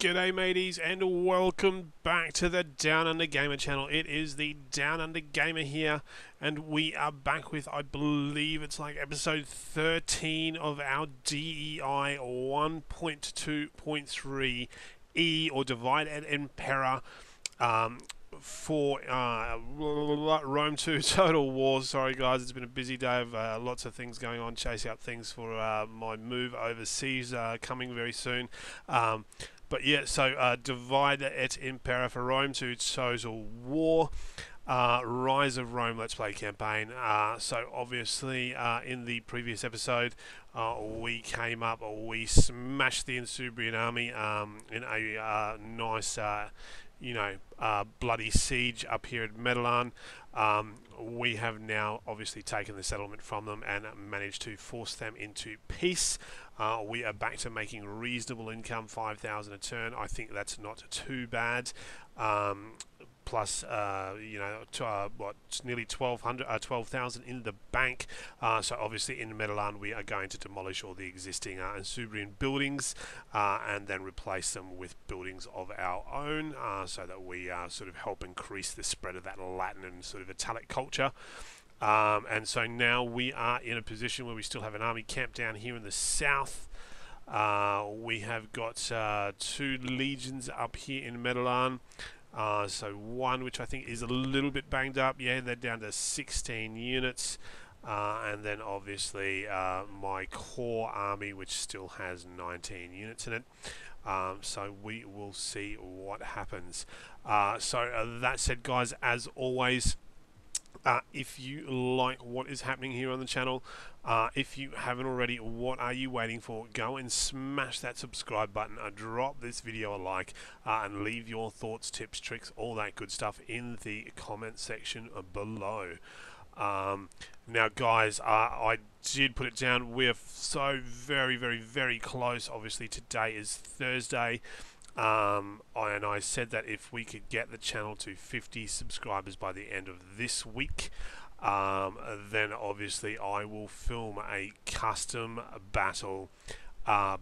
G'day mateys, and welcome back to the Down Under Gamer channel. It is the Down Under Gamer here, and we are back with, I believe it's like episode 13 of our DEI 1.2.3 E, or Divide and Impera, for Rome 2 Total War. Sorry guys, it's been a busy day of lots of things going on, chasing up things for my move overseas coming very soon. But yeah, so Divide et Impera for Rome 2 Total War, Rise of Rome Let's Play campaign. So obviously in the previous episode we came up, we smashed the Insubrian army in a nice, you know, bloody siege up here at Medellan. We have now obviously taken the settlement from them and managed to force them into peace. We are back to making reasonable income, 5,000 a turn. I think that's not too bad. Plus, you know, what, nearly 12,000 in the bank. So obviously in Medellan we are going to demolish all the existing Insubrian buildings and then replace them with buildings of our own, so that we sort of help increase the spread of that Latin and sort of Italic culture. And so now we are in a position where we still have an army camp down here in the south. We have got two legions up here in Medellan. So one which I think is a little bit banged up, yeah, they're down to 16 units, and then obviously my core army which still has 19 units in it. So we will see what happens. So that said guys, as always, if you like what is happening here on the channel, if you haven't already, what are you waiting for? Go and smash that subscribe button, drop this video a like, and leave your thoughts, tips, tricks, all that good stuff in the comment section below. Now guys, I did put it down, we're so very close. Obviously today is Thursday. And I said that if we could get the channel to 50 subscribers by the end of this week, then obviously I will film a custom battle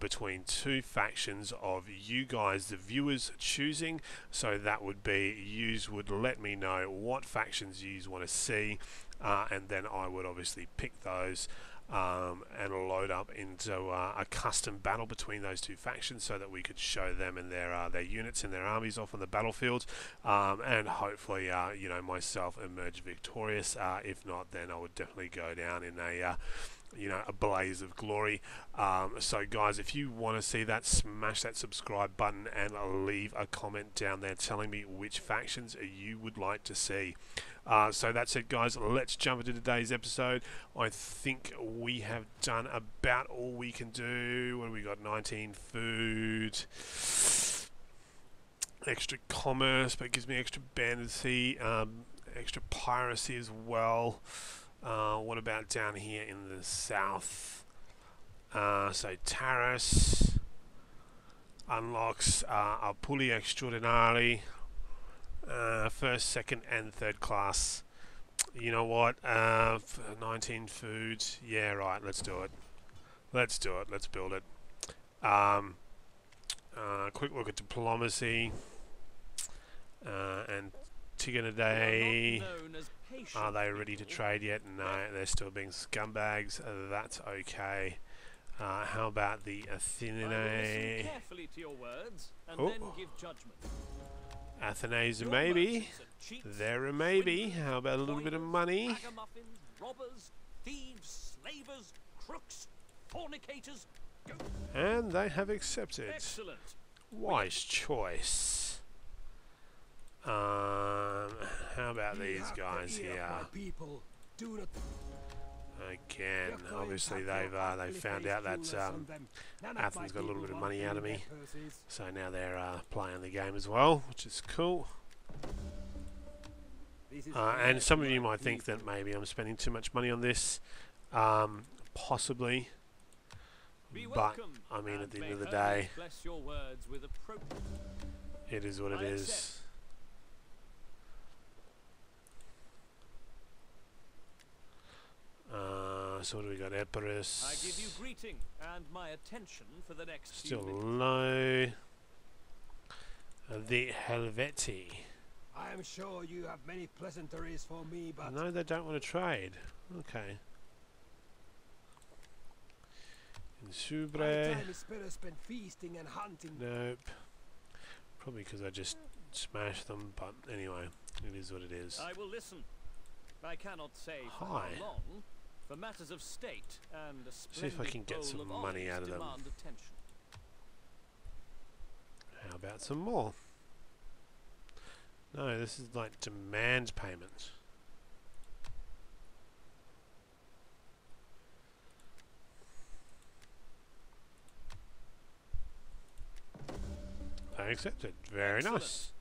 between two factions of you guys, the viewers, choosing. So that would be, yous would let me know what factions yous want to see, and then I would obviously pick those. And load up into a custom battle between those two factions, so that we could show them and their units and their armies off on the battlefield, and hopefully you know, myself emerge victorious. If not, then I would definitely go down in a you know, a blaze of glory. So guys, if you want to see that, smash that subscribe button and leave a comment down there telling me which factions you would like to see. So that's it guys, let's jump into today's episode. I think we have done about all we can do. What have we got? 19 food, extra commerce, but it gives me extra banditry, extra piracy as well. What about down here in the south? So Taras unlocks Apuli Extraordinari, first, second and third class. You know what, 19 foods, yeah, right, let's do it, let's do it, let's build it. Quick look at diplomacy, and Tiganaday. Are they ready to trade yet? No, they're still being scumbags. That's okay. How about the Athenae? Listen carefully to your words and then give judgment. Athenae's a maybe. They're a maybe. How about a little bit of money? Robbers, thieves, slavers, crooks, fornicators. And they have accepted. Excellent. Wise choice. How about these guys here? Again, obviously they found out that Athens got a little bit of money out of me, so now they're playing the game as well, which is cool. And some of you might think that maybe I'm spending too much money on this, possibly, but I mean at the end of the day, it is what it is. So what do we got? Epirus. I give you greeting and my attention for the next. Still low. the Helvetii. I am sure you have many pleasantries for me, but no, they don't want to trade. Okay. Insubre. Nope. Probably because I just smashed them, but anyway, it is what it is. I will listen. I cannot say for how long, for matters of state and a see if I can get some money out of them. Attention. How about some more? No, this is like demand payments. I accepted. Very excellent. Nice.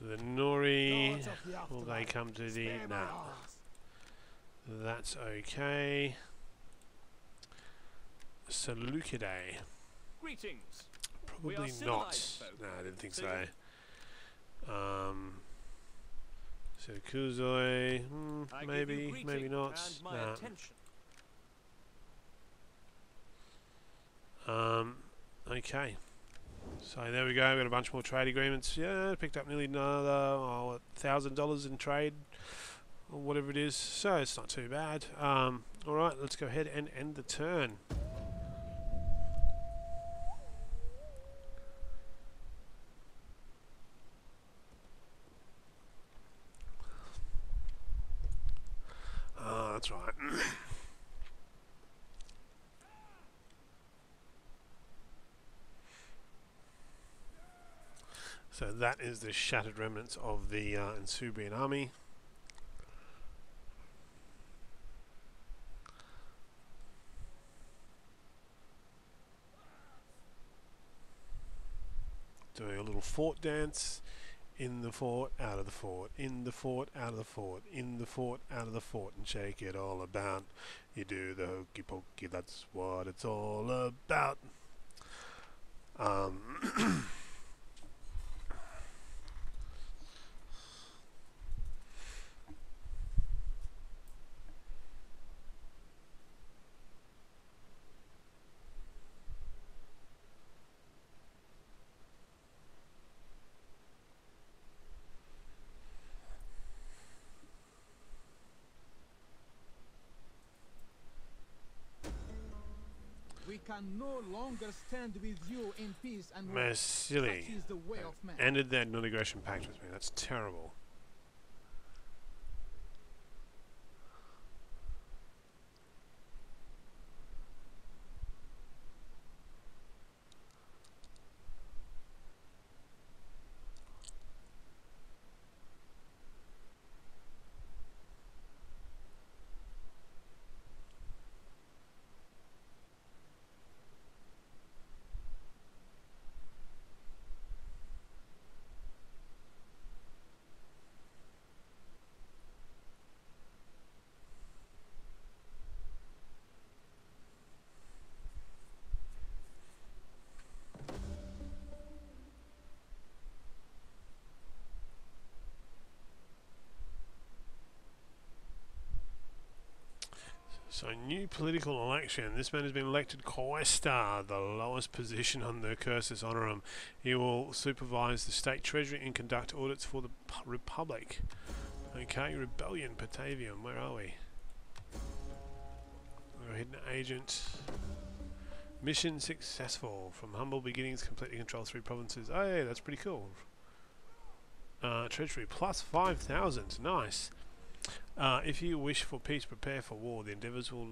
The Nori, will they come to the... No. That's okay. Seleucidae. Greetings. Probably not. No, I didn't think so. So Kuzoi, maybe, maybe not. Nah. Okay. So there we go. We've got a bunch more trade agreements. Yeah, picked up nearly another $1,000 in trade, or whatever it is. So it's not too bad. All right, let's go ahead and end the turn. Ah, that's right. So that is the shattered remnants of the Insubrian army. Doing a little fort dance. In the fort, out of the fort, in the fort, out of the fort, in the fort, out of the fort, and shake it all about. You do the hokey pokey, that's what it's all about. Can no longer stand with you in peace and war. Silly. The way of man. Ended their non-aggression pact with me. That's terrible. So new political election. This man has been elected quaestor, the lowest position on the cursus honorum. He will supervise the state treasury and conduct audits for the republic. Okay, rebellion, Patavium. Where are we? We're a hidden agent. Mission successful. From humble beginnings, completely control 3 provinces. Oh yeah, that's pretty cool. Treasury plus 5,000. Nice. If you wish for peace, prepare for war. The endeavours will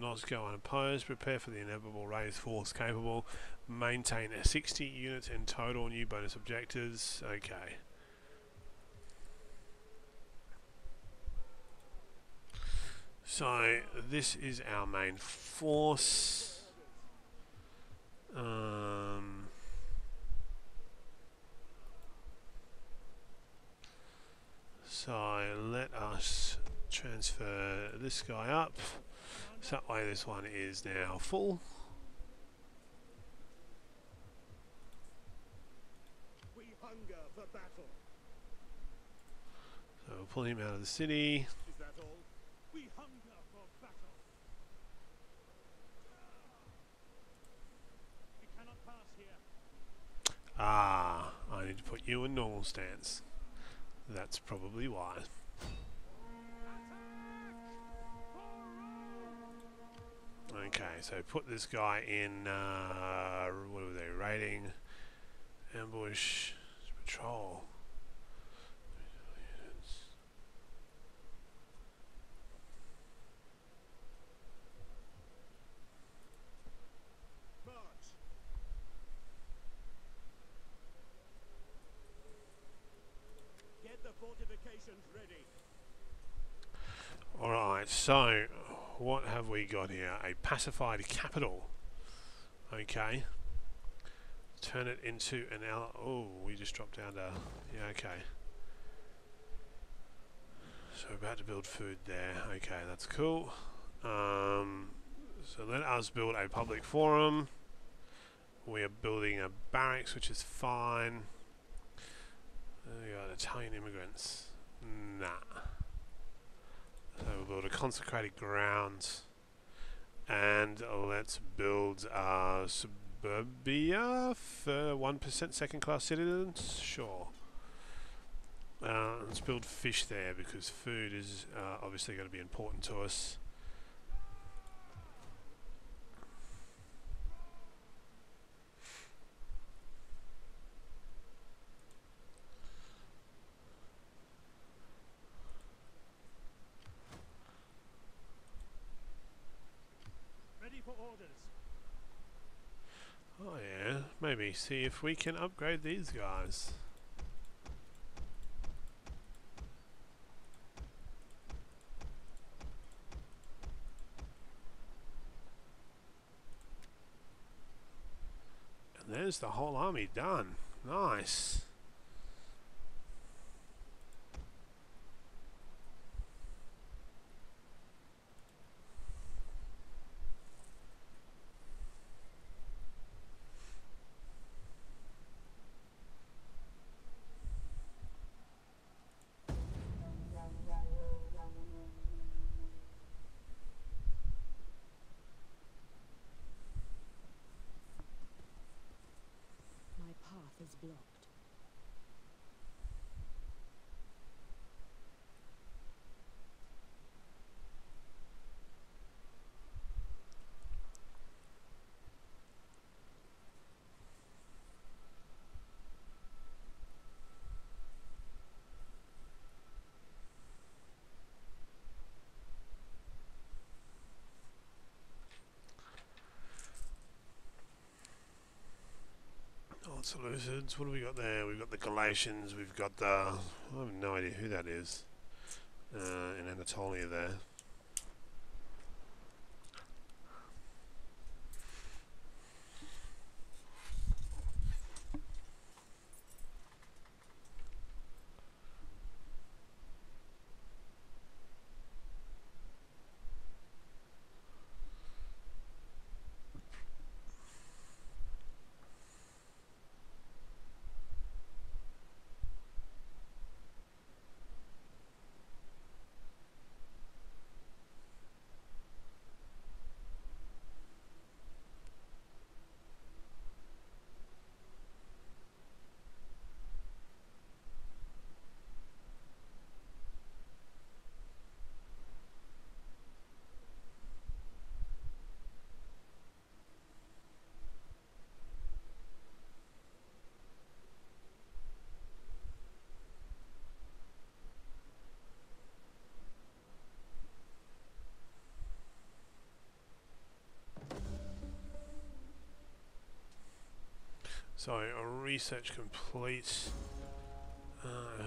not go unopposed. Prepare for the inevitable, raise force capable. Maintain 60 units in total. New bonus objectives. Okay. So, this is our main force. So let us transfer this guy up, so that way this one is now full. We hunger for battle. So we'll pull him out of the city. Is that all? We hunger for battle. Ah, I need to put you in normal stance. That's probably why. Okay, so put this guy in, what are they, raiding, ambush, patrol. Ready. All right, so what have we got here? A pacified capital. Okay. Turn it into an ally. Oh, we just dropped down to. Yeah, okay. So we're about to build food there. Okay, that's cool. So let us build a public forum. We are building a barracks, which is fine. We got Italian immigrants. Nah. So we'll build a consecrated ground. And let's build suburbia for 1% second class citizens. Sure. Let's build fish there because food is obviously going to be important to us. Oh yeah, maybe see if we can upgrade these guys. And there's the whole army done. Nice. Seleucids, what have we got there? We've got the Galatians, we've got the... I have no idea who that is. In Anatolia there. So, research complete,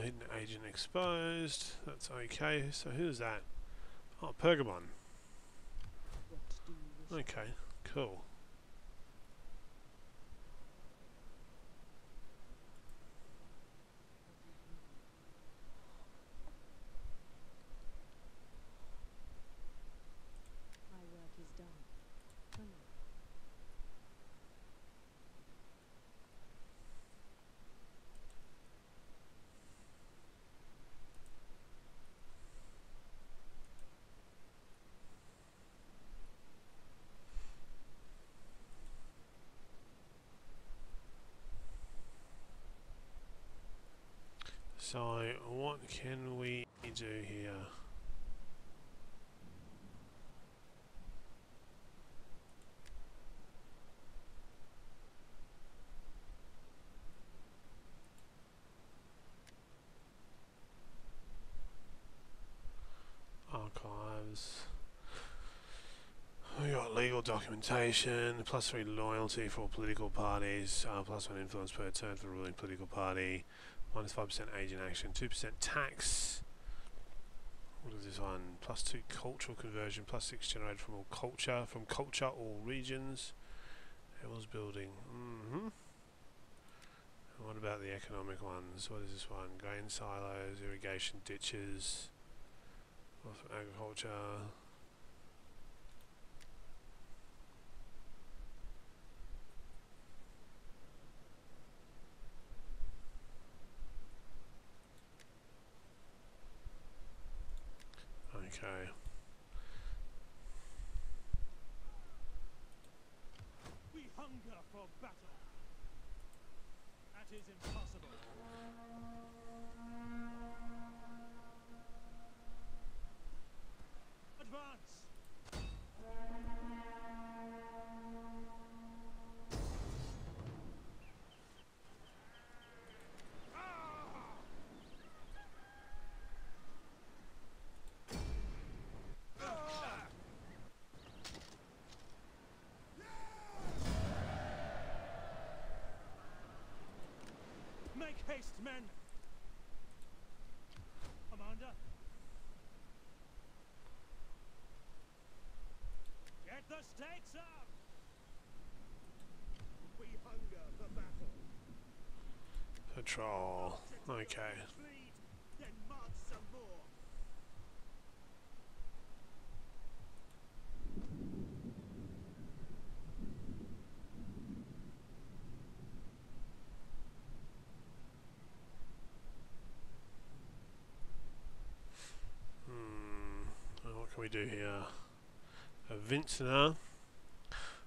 hidden agent exposed, that's okay. So who's that? Oh, Pergamon. Okay, cool. So what can we do here? Archives. We got legal documentation, +3 loyalty for political parties, +1 influence per turn for the ruling political party, -5% age in action, 2% tax. What is this one? +2 cultural conversion, +6 generated from all culture, all regions. Hills building. And what about the economic ones? What is this one? Grain silos, irrigation ditches, agriculture. Okay. We hunger for battle. That is impossible. Advance. Haste, men! Commander! Get the stakes up! We hunger for battle. Patrol. Okay. Then march some more. Can we do here? A vintner,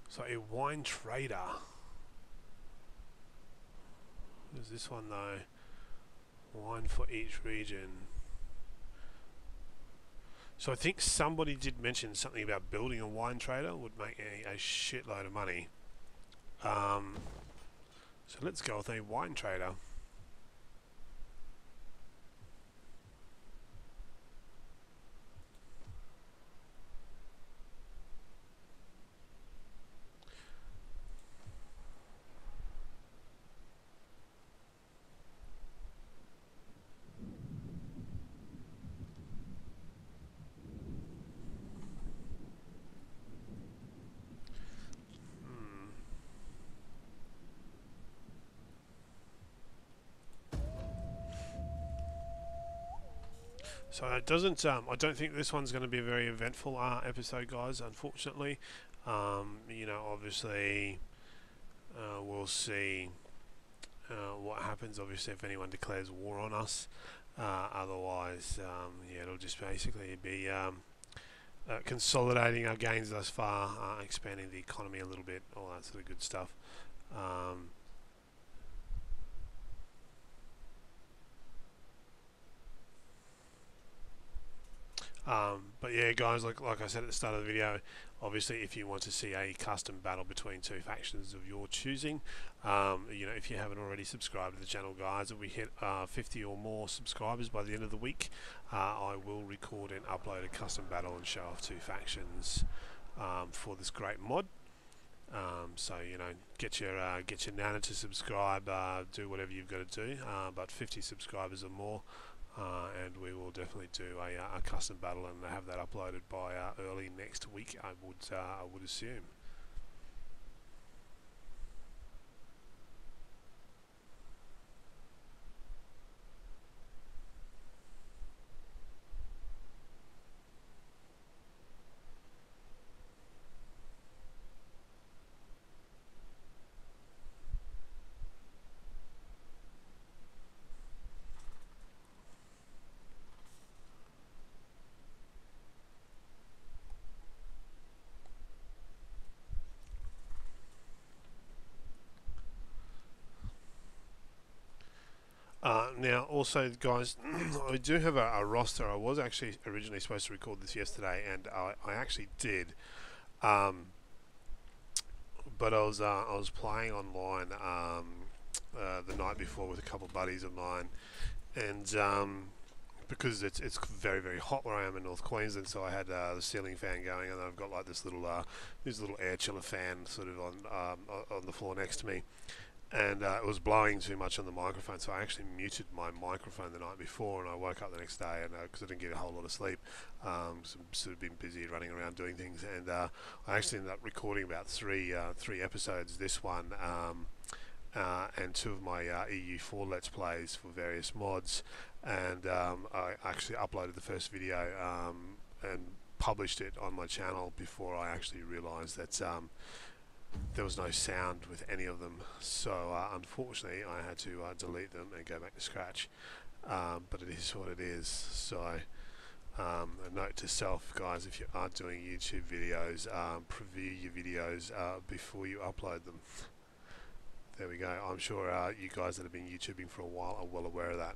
so a wine trader. There's this one though, wine for each region. So I think somebody did mention something about building a wine trader would make a shitload of money. So let's go with a wine trader. So it doesn't. I don't think this one's going to be a very eventful episode, guys. Unfortunately, you know, obviously, we'll see what happens. Obviously, if anyone declares war on us, otherwise, yeah, it'll just basically be consolidating our gains thus far, expanding the economy a little bit, all that sort of good stuff. But yeah, guys, like I said at the start of the video, obviously if you want to see a custom battle between two factions of your choosing, you know, if you haven't already subscribed to the channel, guys, if we hit 50 or more subscribers by the end of the week, I will record and upload a custom battle and show off two factions for this great mod. So you know, get your nana to subscribe, do whatever you've got to do, but 50 subscribers or more. And we will definitely do a custom battle and have that uploaded by early next week, I would assume. Now, also, guys, I do have a roster. I was actually originally supposed to record this yesterday, and I actually did. But I was playing online the night before with a couple of buddies of mine, and because it's very, very hot where I am in North Queensland, so I had the ceiling fan going, and I've got like this little air chiller fan sort of on the floor next to me, and it was blowing too much on the microphone, so I actually muted my microphone the night before, and I woke up the next day, and because I didn't get a whole lot of sleep, so I've sort of been busy running around doing things, and I actually ended up recording about three episodes, this one, and two of my EU4 Let's Plays for various mods, and I actually uploaded the first video and published it on my channel before I actually realised that there was no sound with any of them, so unfortunately I had to delete them and go back to scratch, but it is what it is. So a note to self, guys, if you are doing YouTube videos, preview your videos before you upload them. There we go. I'm sure you guys that have been YouTubing for a while are well aware of that.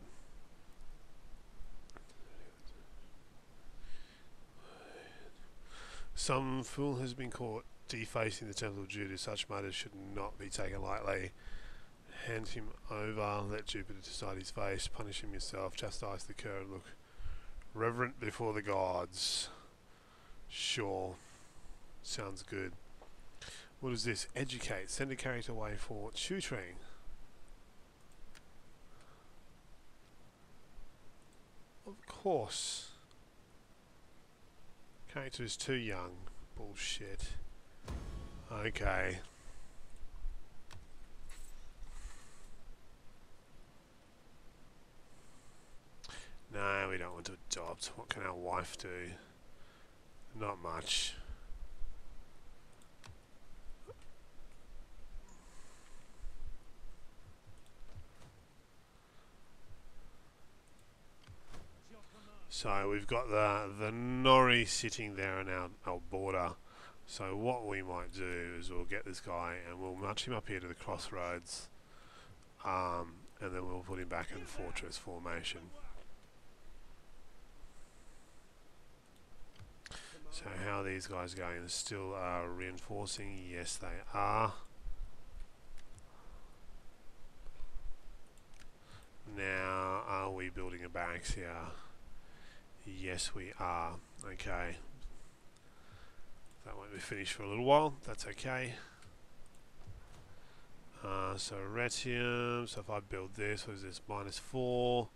Some fool has been caught defacing the Temple of Jupiter. Such matters should not be taken lightly. Hand him over, let Jupiter decide his face, punish him yourself, chastise the cur, and look reverent before the gods. Sure. Sounds good. What is this? Educate. Send a character away for tutoring. Of course. Character is too young. Bullshit. Okay. No, we don't want to adopt. What can our wife do? Not much. So we've got the Nori sitting there on our border. So what we might do is we'll get this guy and we'll march him up here to the crossroads, and then we'll put him back in fortress formation. So how are these guys going? They're still reinforcing? Yes, they are. Now, are we building a barracks here? Yes, we are. Okay. That won't be finished for a little while. That's okay. So, Arretium. So, if I build this, what is this? -4.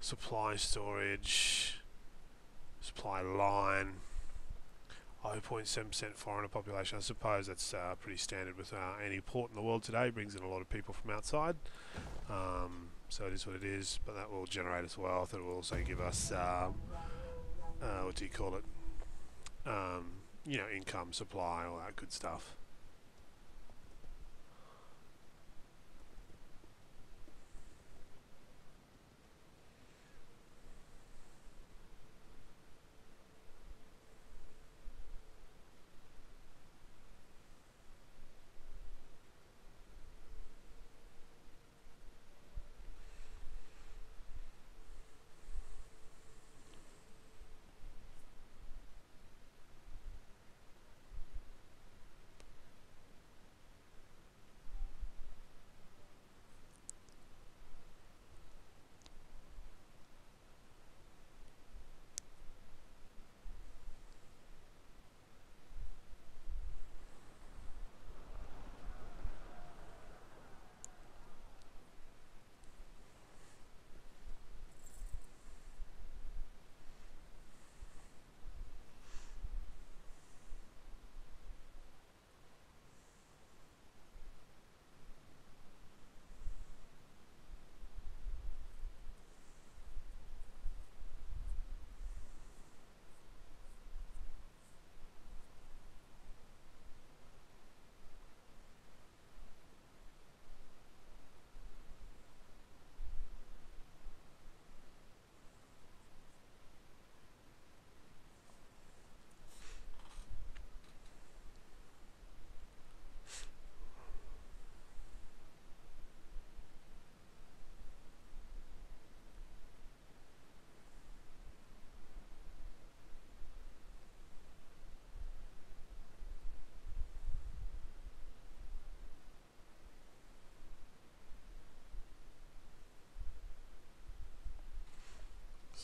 Supply storage. Supply line. 0.7% foreigner population. I suppose that's pretty standard with any port in the world today. Brings in a lot of people from outside. So it is what it is, but that will generate as wealth, and it will also give us, what do you call it, you know, income, supply, all that good stuff.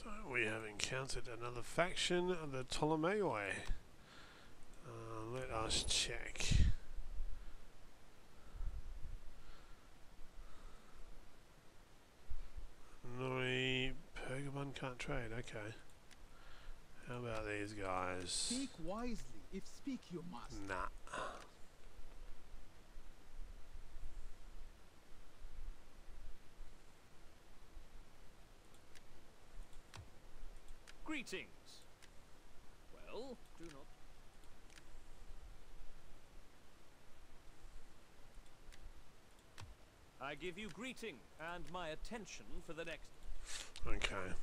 So we have encountered another faction, the Ptolemaeoi. Let us check. Nori Pergamon can't trade, okay. How about these guys? Speak wisely, if speak you must. Nah. Greetings. Well, do not. I give you greeting and my attention for the next. Okay.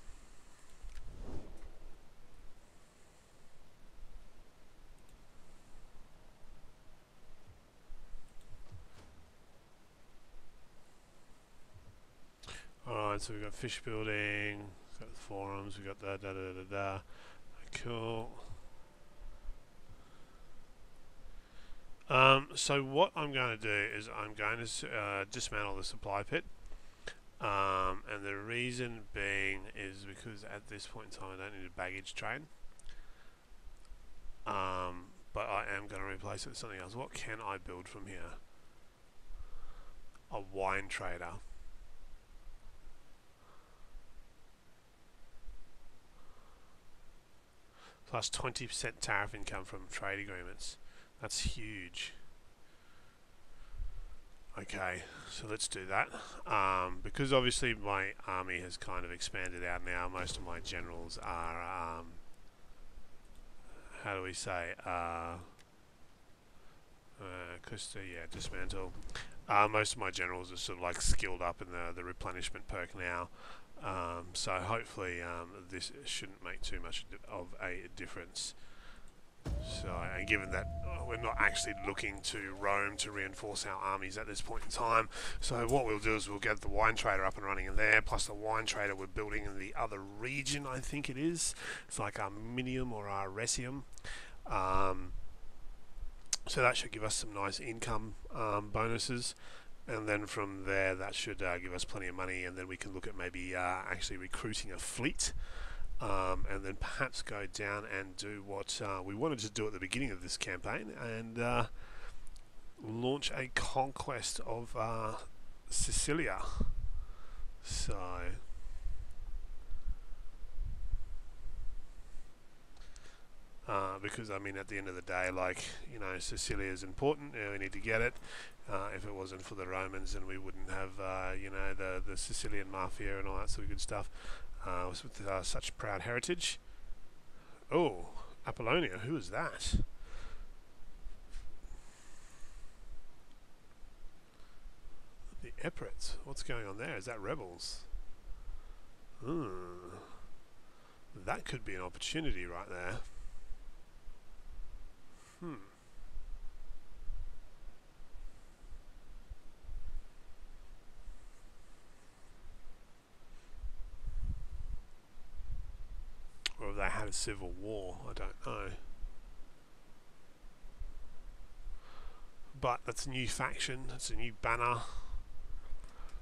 Alright, so we've got fish building, we've got the forums, we've got that, Cool. So what I'm going to do is I'm going to dismantle the supply pit, and the reason being is because at this point in time I don't need a baggage train, but I am going to replace it with something else. What can I build from here? A wine trader. Plus 20% tariff income from trade agreements. That's huge. Okay, so let's do that. Because obviously my army has kind of expanded out now. Most of my generals are, how do we say, dismantle. Most of my generals are sort of like skilled up in the replenishment perk now. So hopefully this shouldn't make too much of a difference. So, and given that we're not actually looking to Rome to reinforce our armies at this point in time, so what we'll do is we'll get the wine trader up and running in there, plus the wine trader we're building in the other region, I think it is. It's like Arminium or Arrecium. So that should give us some nice income bonuses. And then from there, that should give us plenty of money, and then we can look at maybe actually recruiting a fleet. And then perhaps go down and do what we wanted to do at the beginning of this campaign and launch a conquest of Sicilia. So because I mean at the end of the day, like, you know, Sicilia is important, you know, we need to get it. If it wasn't for the Romans, then we wouldn't have you know, the Sicilian mafia and all that sort of good stuff. With such proud heritage. Oh, Apollonia, who is that? The Epirotes, what's going on there? Is that rebels? That could be an opportunity right there. Or if they had a civil war, I don't know. But that's a new faction, that's a new banner,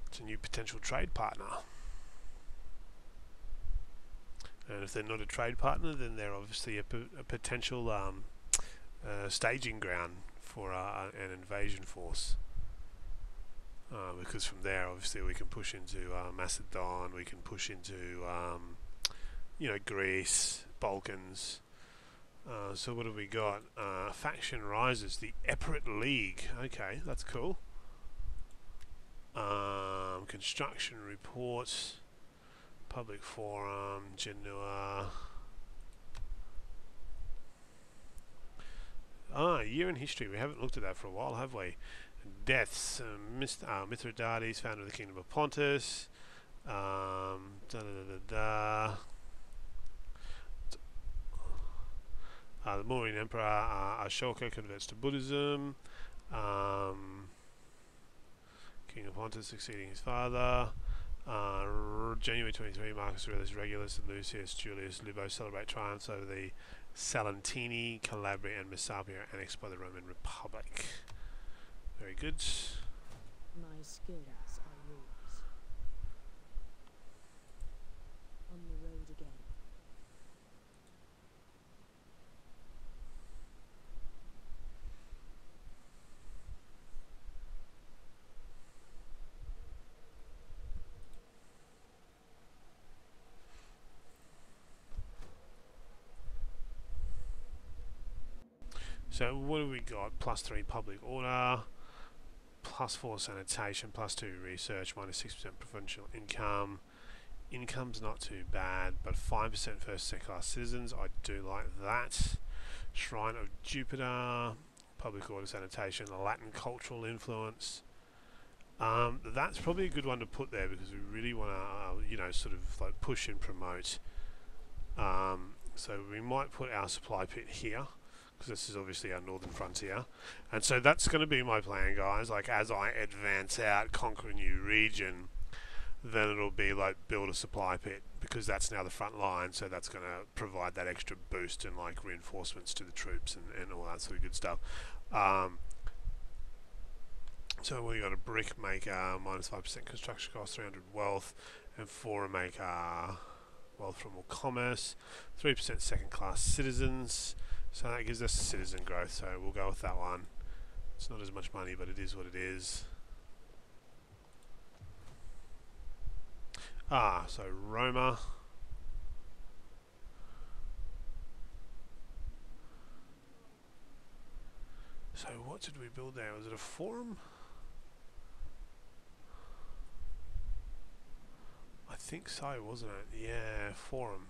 it's a new potential trade partner. And if they're not a trade partner, then they're obviously a potential staging ground for an invasion force. Because from there, obviously, we can push into Macedon, we can push into you know, Greece, Balkans. So what have we got? Faction rises, the Epirote League. Okay, that's cool. Construction reports, public forum, Genoa. Year in history. We haven't looked at that for a while, have we? Deaths. Mithridates, founder of the Kingdom of Pontus. The Mauryan Emperor Ashoka converts to Buddhism. King of Pontus succeeding his father. January 23, Marcus Aurelius Regulus and Lucius Julius Libo celebrate triumphs over the Salentini, Calabria, and Messapia are annexed by the Roman Republic. Very good. My skills are yours. On the road again. So what have we got? +3 public order, +4 sanitation, +2 research, -6% provincial income. Income's not too bad, but 5% first and second-class citizens, I do like that. Shrine of Jupiter, public order, sanitation, the Latin cultural influence. That's probably a good one to put there because we really want to, sort of like push and promote. So we might put our supply pit here, because this is obviously our northern frontier. And so that's going to be my plan, guys. Like, as I advance out, conquer a new region, then it'll be like build a supply pit, because that's now the front line, so that's going to provide that extra boost and like reinforcements to the troops and all that sort of good stuff. So we got a brick maker, -5% construction cost, 300 wealth, and 4 maker, wealth from all commerce, 3% second class citizens. So that gives us citizen growth, so we'll go with that one. It's not as much money, but it is what it is. So Roma. So what did we build there? Was it a forum? I think so, wasn't it? Yeah, forum.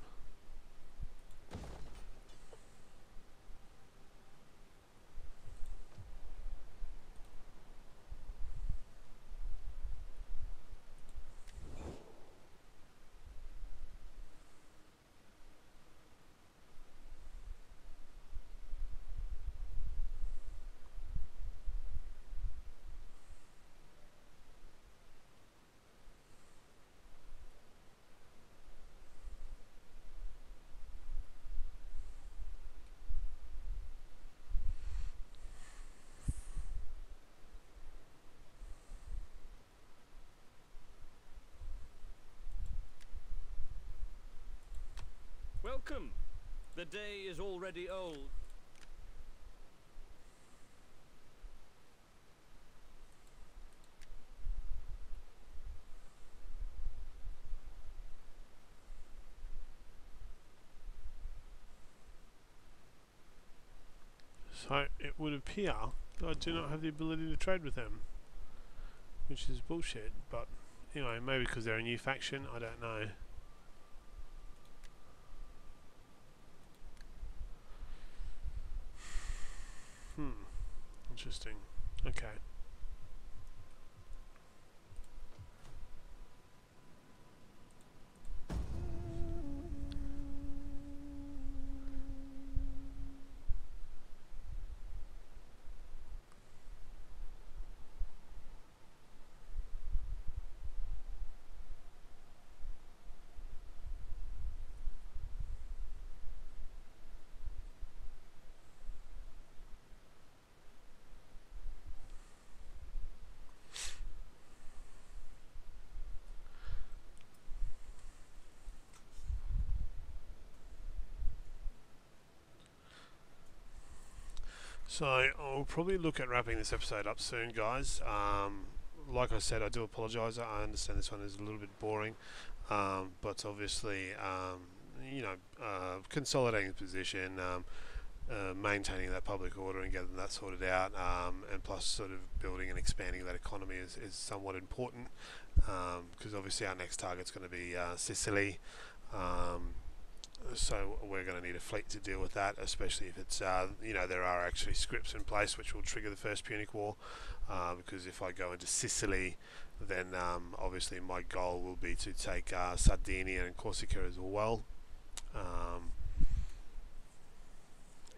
Welcome! The day is already old. So it would appear that I do not have the ability to trade with them, which is bullshit, but anyway, maybe because they're a new faction, I don't know. Interesting. Okay. So I'll probably look at wrapping this episode up soon, guys. Like I said, I do apologise. I understand this one is a little bit boring, but obviously, consolidating the position, maintaining that public order and getting that sorted out, and plus sort of building and expanding that economy is somewhat important, because obviously our next target's going to be Sicily. So we're going to need a fleet to deal with that, especially if it's, there are actually scripts in place which will trigger the First Punic War, because if I go into Sicily, then obviously my goal will be to take Sardinia and Corsica as well.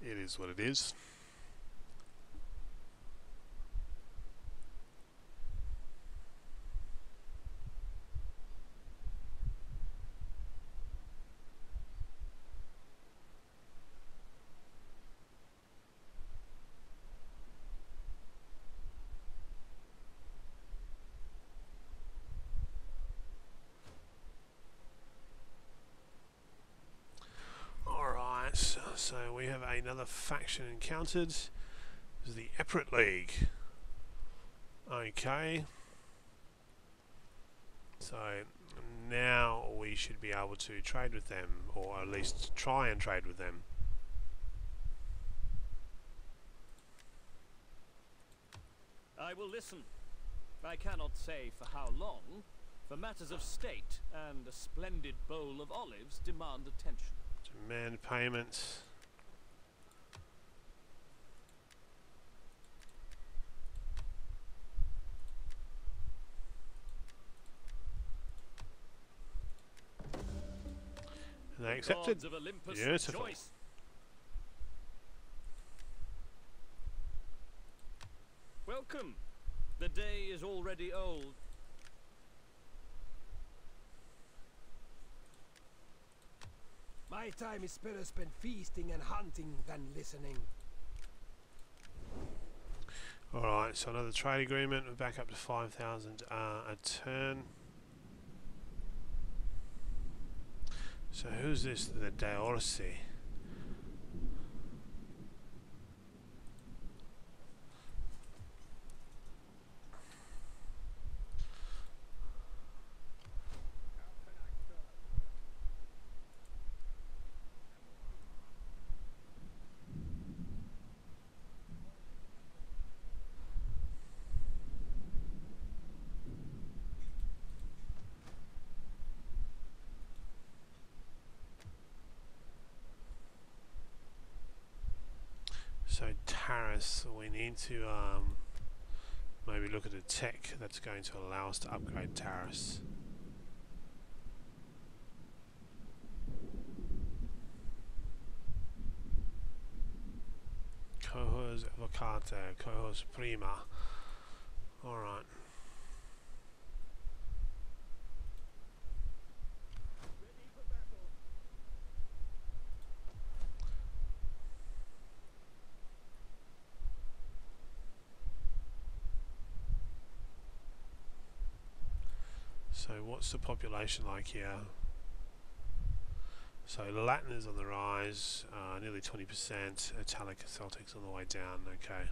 It is what it is. So we have another faction encountered. This is the Epirote League. Okay. So now we should be able to trade with them, or at least try and trade with them. I will listen. I cannot say for how long, for matters of state and a splendid bowl of olives demand attention. Demand payments. And they accepted. Beautiful. Welcome. The day is already old. My time is better spent feasting and hunting than listening. Alright, so another trade agreement. We're back up to 5,000 a turn. So who's this? The Daorsi. So Taras, we need to maybe look at a tech that's going to allow us to upgrade Taras. Cohors Vocato, Cohors Prima. Alright. So what's the population like here? So Latin is on the rise, nearly 20%, Italic and Celtic's on the way down, okay.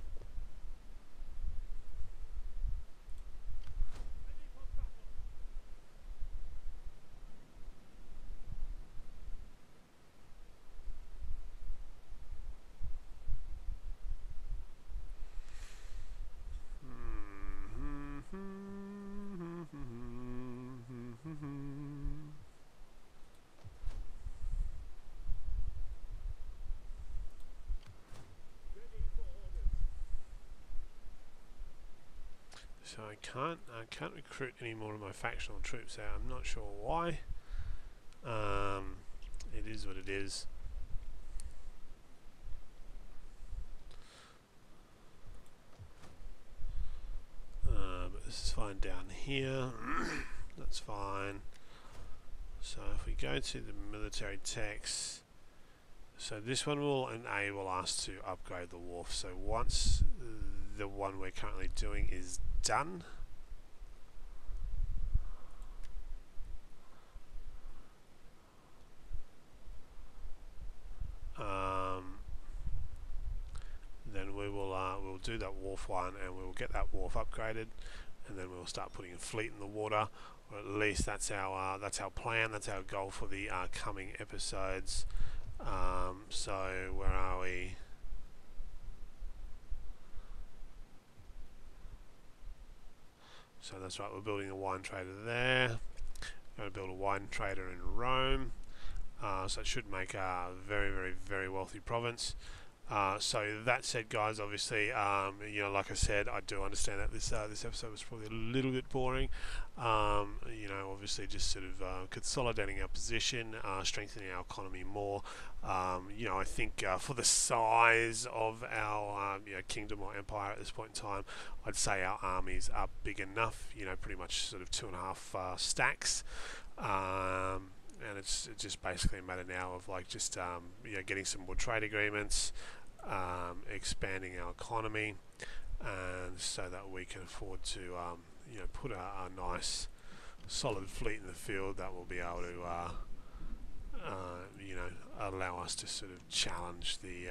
So I can't recruit any more of my factional troops out. I'm not sure why. It is what it is. But this is fine down here. That's fine. So if we go to the military techs, so this one will enable us to upgrade the wharf. So once the one we're currently doing is done, then we will we'll do that wharf one, and we will get that wharf upgraded, and then we'll start putting a fleet in the water, or at least that's our plan, that's our goal for the coming episodes. So where are we? So that's right, we're building a wine trader there. We're going to build a wine trader in Rome. So it should make a very, very, very wealthy province. So that said, guys, obviously, you know, like I said, I do understand that this this episode was probably a little bit boring. You know, obviously, just sort of consolidating our position, strengthening our economy more. You know, I think for the size of our you know, kingdom or empire at this point in time, I'd say our armies are big enough. You know, pretty much sort of 2.5 stacks. And it's just basically a matter now of like just you know, getting some more trade agreements, expanding our economy, and so that we can afford to you know, put a nice solid fleet in the field that will be able to you know, allow us to sort of challenge the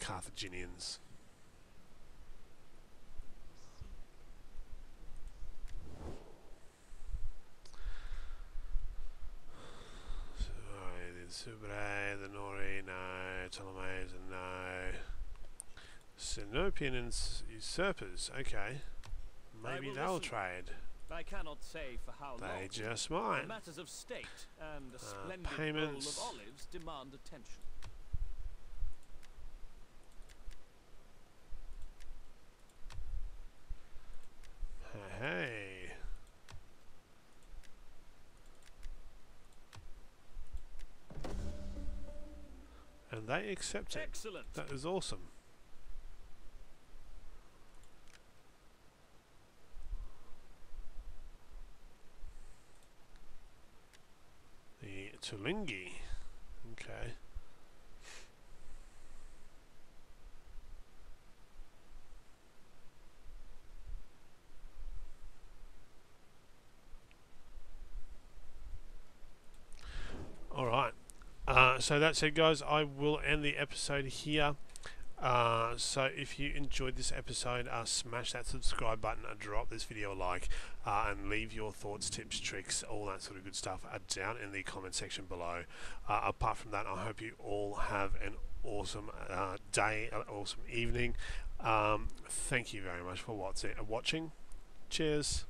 Carthaginians. Insubre, the Nori, no. Ptolemaeoi, no. Sinopian usurpers, okay. Maybe they'll trade. I cannot say for how long. They just might. Matters of state and a splendid payments. Bowl of olives demand attention. Hey. And they accept it. Excellent. That is awesome. The Tulingi. Okay. Alright. So that's it, guys. I will end the episode here. So if you enjoyed this episode, smash that subscribe button, drop this video a like, and leave your thoughts, tips, tricks, all that sort of good stuff down in the comment section below. Apart from that, I hope you all have an awesome day, an awesome evening. Thank you very much for watching. Cheers.